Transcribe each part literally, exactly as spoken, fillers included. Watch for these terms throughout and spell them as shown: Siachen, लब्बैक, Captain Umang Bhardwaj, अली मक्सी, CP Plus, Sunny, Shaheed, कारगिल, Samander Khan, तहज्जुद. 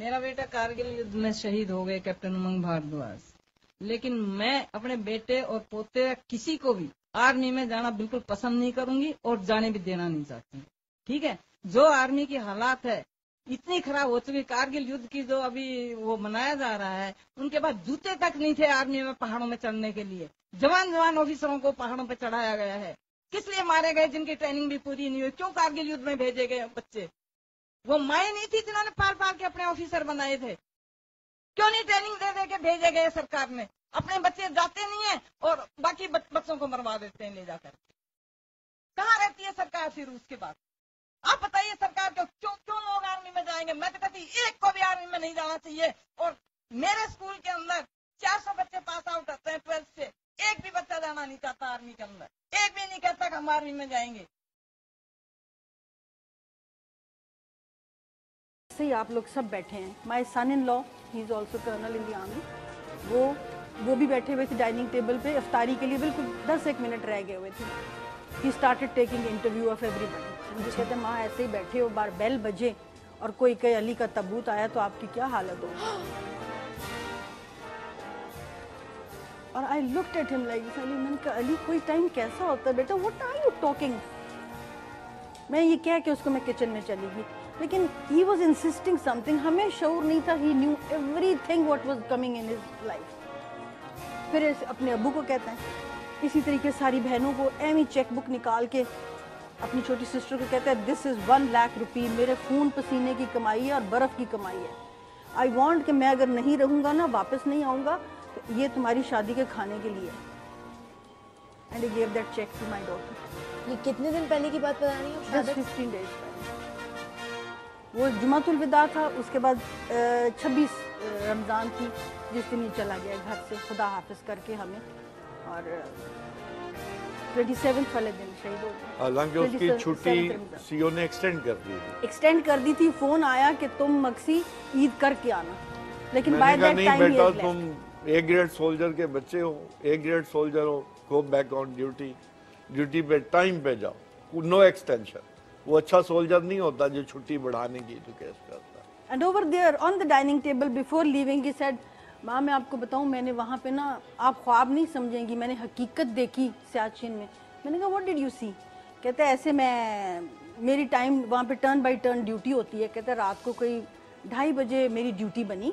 मेरा बेटा कारगिल युद्ध में शहीद हो गए कैप्टन उमंग भारद्वाज, लेकिन मैं अपने बेटे और पोते या किसी को भी आर्मी में जाना बिल्कुल पसंद नहीं करूंगी और जाने भी देना नहीं चाहती। ठीक है, जो आर्मी की हालात है इतनी खराब हो चुकी, कारगिल युद्ध की जो अभी वो मनाया जा रहा है, उनके बाद जूते तक नहीं थे आर्मी में पहाड़ों में चढ़ने के लिए। जवान जवान ऑफिसरों को पहाड़ों पर चढ़ाया गया है। किस लिए मारे गए? जिनकी ट्रेनिंग भी पूरी नहीं हुई। क्यों कारगिल युद्ध में भेजे गए बच्चे? वो माए नहीं थी जिन्होंने पार पार के अपने ऑफिसर बनाए थे? क्यों नहीं ट्रेनिंग दे दे के भेजे गए? सरकार ने अपने बच्चे जाते नहीं है और बाकी बच्चों को मरवा देते हैं ले जाकर। कहाँ रहती है सरकार फिर उसके बाद? आप बताइए सरकार को, क्यों क्यों लोग आर्मी में जाएंगे? मैं तो कहती एक को भी आर्मी में नहीं जाना चाहिए। और मेरे स्कूल के अंदर चार सौ बच्चे पास आउट होते हैं ट्वेल्थ से, एक भी बच्चा जाना नहीं चाहता आर्मी के अंदर, एक भी नहीं कहता कि हम आर्मी में जाएंगे। ही आप लोग सब बैठे हैं, my son in law he is also colonel in the army, वो वो भी बैठे हुए थे डाइनिंग टेबल पे, इफ्तारी के लिए बिल्कुल दस एक मिनट रह गए हुए थे। He started taking interview of everybody. मुझे कहते माँ ऐसे ही बैठे हो, बार बेल बजे और कोई कई अली का तबूत आया तो आपकी क्या हालत हो। और I looked at him like, मैंने कहा अली कोई टाइम कैसा होता है बेटा, व्हाट आर यू टॉकिंग। मैं ये कह के उसको मैं किचन में चली गई, लेकिन he was insisting something, हमें शोर नहीं था। he knew everything what was coming in his life। फिर अपने अबू को कहते हैं, इसी तरीके सारी बहनों को एमी चेक बुक निकाल के अपनी छोटी सिस्टर को कहते हैं, this is one lakh rupee, मेरे खून पसीने की कमाई है और बर्फ़ की कमाई है। आई वॉन्ट कि मैं अगर नहीं रहूँगा ना, वापस नहीं आऊँगा, तो ये तुम्हारी शादी के खाने के लिए। And I gave that cheque to my daughter. ये कितने दिन पहले की बात बता रही हूँ? Fifteen days. वो जुमातुल विदा था, उसके बाद छब्बीस रमज़ान की जिस दिन ही चला गया घर से खुदा हाफिज़ करके हमें, और सत्ताईस वाले दिन शहीद हो गए। हालांकि उसकी छुट्टी सीओ ने एक्सटेंड कर दी थी। एक्सटेंड कर दी थी, फ़ोन आया कि तुम मक्सी ईद करके आना, लेकिन by that time he left. तुम ए ग्रेड सोल्जर के बच्चे हो, ए ग्रेड सोल्जर हो, go back on duty, duty पे टाइम पे जाओ, नो एक्सटेंशन। वो अच्छा सोल्जर नहीं होता जो छुट्टी बढ़ाने की रिक्वेस्ट करता। And over there on the dining table before leaving he said, माँ मैं आपको बताऊँ, मैंने वहाँ पे ना, आप ख्वाब नहीं समझेंगी, मैंने हकीकत देखी सियाचिन में। मैंने कहा व्हाट डिड यू सी? कहते ऐसे मैं, मेरी टाइम वहाँ पे टर्न बाय टर्न ड्यूटी होती है। कहते रात को कोई ढाई बजे मेरी ड्यूटी बनी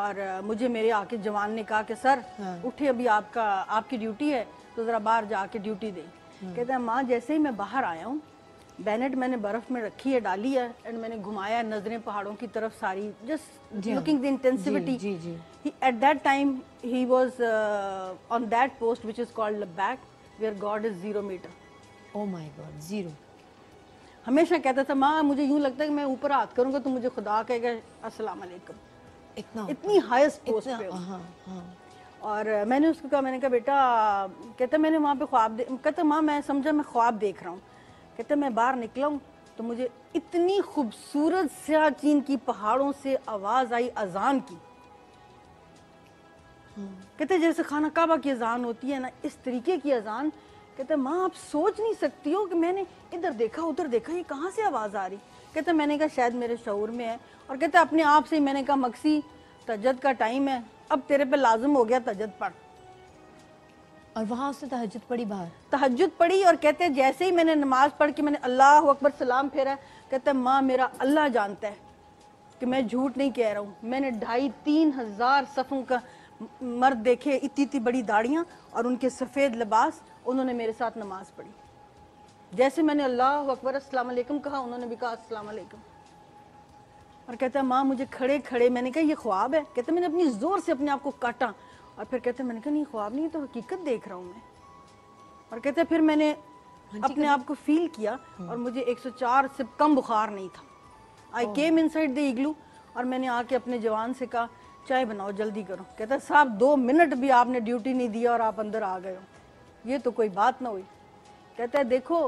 और मुझे मेरे आके जवान ने कहा कि सर उठे, अभी आपका आपकी ड्यूटी है, तो ज़रा बाहर जाके ड्यूटी दें। कहते माँ जैसे ही मैं बाहर आया हूँ, बैनेट मैंने बर्फ में रखी है, डाली है, एंड मैंने घुमाया नजरें पहाड़ों की तरफ सारी, जस्ट लुकिंग द इंटेंसिविटी। जी जी, he at that time he was on that post which is called लब्बैक where God is zero meter. Oh my God, zero. हमेशा कहता था माँ मुझे यूं लगता है कि मैं ऊपर हाथ करूंगा तो मुझे खुदा कहेगा अस्सलाम वालेकुम, इतना इतनी हाईएस्ट पोस्ट पे। हां हां। और मैंने उसको कहा, मैंने कहा बेटा, कहता मैंने वहां पे ख्वाब, कहता माँ मैं समझा मैं ख्वाब देख रहा हूँ। कहते मैं बाहर निकला हूँ तो मुझे इतनी खूबसूरत सियाचिन की पहाड़ों से आवाज़ आई अजान की। कहते जैसे खाना काबा की अजान होती है ना, इस तरीके की अजान। कहते माँ आप सोच नहीं सकती हो कि मैंने इधर देखा उधर देखा, ये कहाँ से आवाज़ आ रही। कहते मैंने कहा शायद मेरे शऊर में है। और कहते अपने आप से ही मैंने कहा मक्सी तहज्जुद का टाइम है, अब तेरे पे लाजम हो गया तहज्जुद पढ़। और वहाँ उसने तहज्जुद पढ़ी, बाहर तहज्जुद पढ़ी। और कहते हैं जैसे ही मैंने नमाज पढ़ के मैंने अल्लाह अकबर सलाम फेरा, कहते हैं माँ मेरा अल्लाह जानता है कि मैं झूठ नहीं कह रहा हूँ, मैंने ढाई तीन हज़ार सफ़ों का मर्द देखे, इतनी इतनी बड़ी दाढ़ियाँ और उनके सफ़ेद लिबास, उन्होंने मेरे साथ नमाज पढ़ी। जैसे मैंने अल्लाह अकबर अस्सलाम वालेकुम कहा, उन्होंने भी कहा अस्सलाम वालेकुम। और कहते हैं माँ मुझे खड़े खड़े, मैंने कहा ये ख्वाब है। कहते मैंने अपनी ज़ोर से अपने आप को काटा और फिर कहते मैंने कहा नहीं ख्वाब नहीं, तो हकीकत देख रहा हूँ मैं। और कहते फिर मैंने अपने आप को फील किया और मुझे एक सौ चार से कम बुखार नहीं था। आई केम इनसाइड द इग्लू और मैंने आके अपने जवान से कहा चाय बनाओ जल्दी करो। कहता साहब दो मिनट भी आपने ड्यूटी नहीं दिया और आप अंदर आ गए हो, ये तो कोई बात ना हुई। कहता है देखो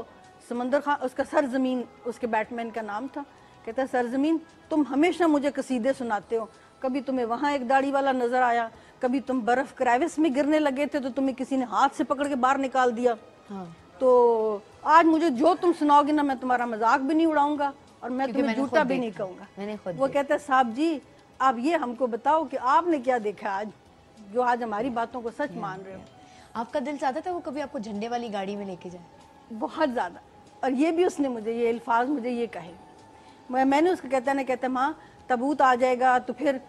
समंदर खान, उसका सरजमीन, उसके बैटमैन का नाम था। कहता है सरजमीन तुम हमेशा मुझे कसीदे सुनाते हो, कभी तुम्हें वहाँ एक दाढ़ी वाला नजर आया, कभी तुम बर्फ क्रेविस में गिरने लगे थे तो तुम्हें किसी ने हाथ से पकड़ के बाहर निकाल दिया। हाँ। तो आज मुझे जो तुम सुनाओगे ना मैं तुम्हारा मजाक भी नहीं उड़ाऊंगा और मैं तुम्हें झूठा भी नहीं कहूँगा। वो कहता है साहब जी आप ये हमको बताओ कि आपने क्या देखा आज जो आज हमारी बातों को सच मान रहे हो। आपका दिल चाहता था वो कभी आपको झंडे वाली गाड़ी में लेके जाए? बहुत ज़्यादा। और ये भी उसने मुझे ये अल्फाज मुझे ये कहे, मैं मैंने उसको कहता ना कहता माँ तबूत आ जाएगा तो फिर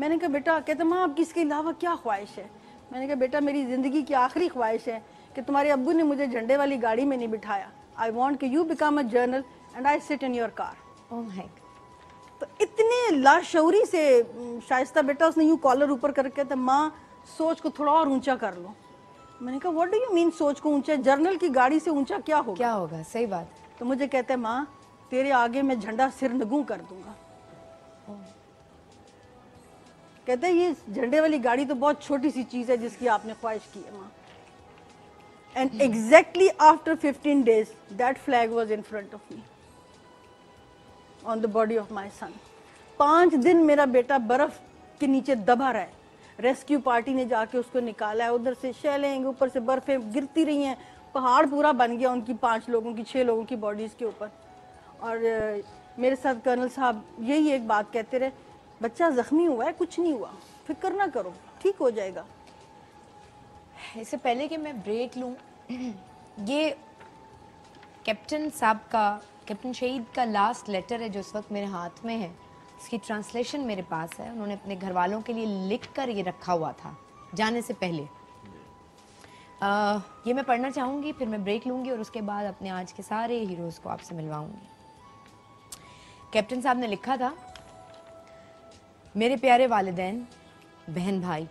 मैंने कहा बेटा, कहता माँ आपकी इसके अलावा क्या ख्वाहिश है? मैंने कहा बेटा मेरी ज़िंदगी की आखिरी ख्वाहिश है कि तुम्हारे अब्बू ने मुझे झंडे वाली गाड़ी में नहीं बिठाया। आई वॉन्ट कि you become a general and I sit in your car. Oh my God. तो इतने लाशौरी से शाइस्ता बेटा उसने यूँ कॉलर ऊपर करके कहता माँ सोच को थोड़ा और ऊँचा कर लो। मैंने कहा व्हाट डू यू मीन सोच को ऊँचा? जर्नल की गाड़ी से ऊँचा क्या होगा? क्या होगा, सही बात। तो मुझे कहते हैं माँ तेरे आगे मैं झंडा सिर नगू कर दूंगा। कहते हैं ये झंडे वाली गाड़ी तो बहुत छोटी सी चीज़ है जिसकी आपने ख्वाहिश की है माँ। And exactly after fifteen days that flag was in front of me on the body of my son. पाँच दिन मेरा बेटा बर्फ के नीचे दबा रहा है। रेस्क्यू पार्टी ने जाके उसको निकाला है। उधर से शैलें ऊपर से बर्फें गिरती रही हैं। पहाड़ पूरा बन गया उनकी पाँच लोगों की छः लोगों की बॉडीज़ के ऊपर। और मेरे साथ कर्नल साहब यही एक बात कहते रहे, बच्चा ज़ख्मी हुआ है, कुछ नहीं हुआ, फिक्र ना करो, ठीक हो जाएगा। इससे पहले कि मैं ब्रेक लूँ, ये कैप्टन साहब का, कैप्टन शहीद का लास्ट लेटर है जो इस वक्त मेरे हाथ में है। इसकी ट्रांसलेशन मेरे पास है। उन्होंने अपने घर वालों के लिए लिख कर ये रखा हुआ था जाने से पहले। आ, ये मैं पढ़ना चाहूँगी, फिर मैं ब्रेक लूँगी और उसके बाद अपने आज के सारे हीरोज़ को आपसे मिलवाऊँगी। कैप्टन साहब ने लिखा था, मेरे प्यारे वालिदैन, बहन भाई,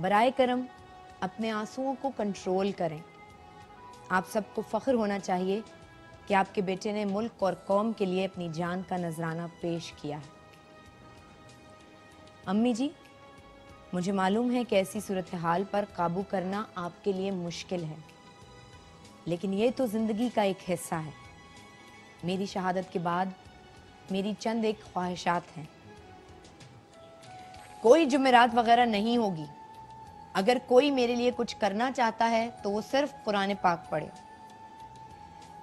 बराए करम अपने आंसुओं को कंट्रोल करें। आप सबको फ़ख्र होना चाहिए कि आपके बेटे ने मुल्क और कौम के लिए अपनी जान का नजराना पेश किया है। अम्मी जी, मुझे मालूम है कि ऐसी सूरत हाल पर काबू करना आपके लिए मुश्किल है, लेकिन ये तो ज़िंदगी का एक हिस्सा है। मेरी शहादत के बाद मेरी चंद एक ख्वाहिशात हैं। कोई जुमेरात वगैरह नहीं होगी। अगर कोई मेरे लिए कुछ करना चाहता है तो वो सिर्फ कुरान पाक पढ़े।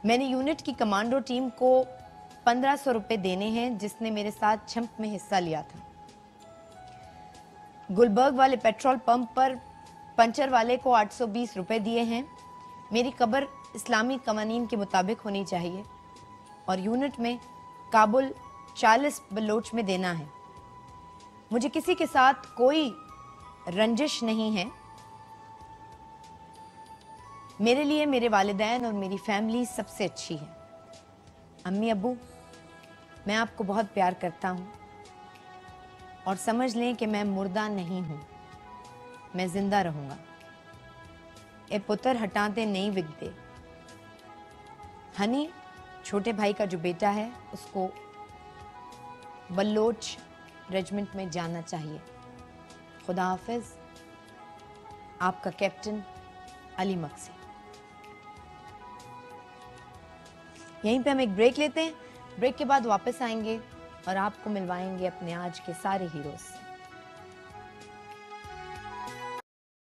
मैंने यूनिट की कमांडो टीम को पंद्रह सौ रुपये देने हैं जिसने मेरे साथ छंप में हिस्सा लिया था। गुलबर्ग वाले पेट्रोल पंप पर पंचर वाले को आठ सौ बीस रुपये दिए हैं। मेरी कब्र इस्लामी कवानीन के मुताबिक होनी चाहिए और यूनिट में काबुल चालीस बलोच में देना है। मुझे किसी के साथ कोई रंजिश नहीं है। मेरे लिए मेरे वालिदैन और मेरी फैमिली सबसे अच्छी है। अम्मी अबू, मैं आपको बहुत प्यार करता हूँ और समझ लें कि मैं मुर्दा नहीं हूँ, मैं जिंदा रहूँगा। ए पुत्र हटाते नहीं विकते। हनी, छोटे भाई का जो बेटा है, उसको बलोच रेजिमेंट में जाना चाहिए। खुदा हाफिज, आपका कैप्टन अली मक्सी। यहीं पे हम एक ब्रेक लेते हैं। ब्रेक के बाद वापस आएंगे और आपको मिलवाएंगे अपने आज के सारे हीरोज।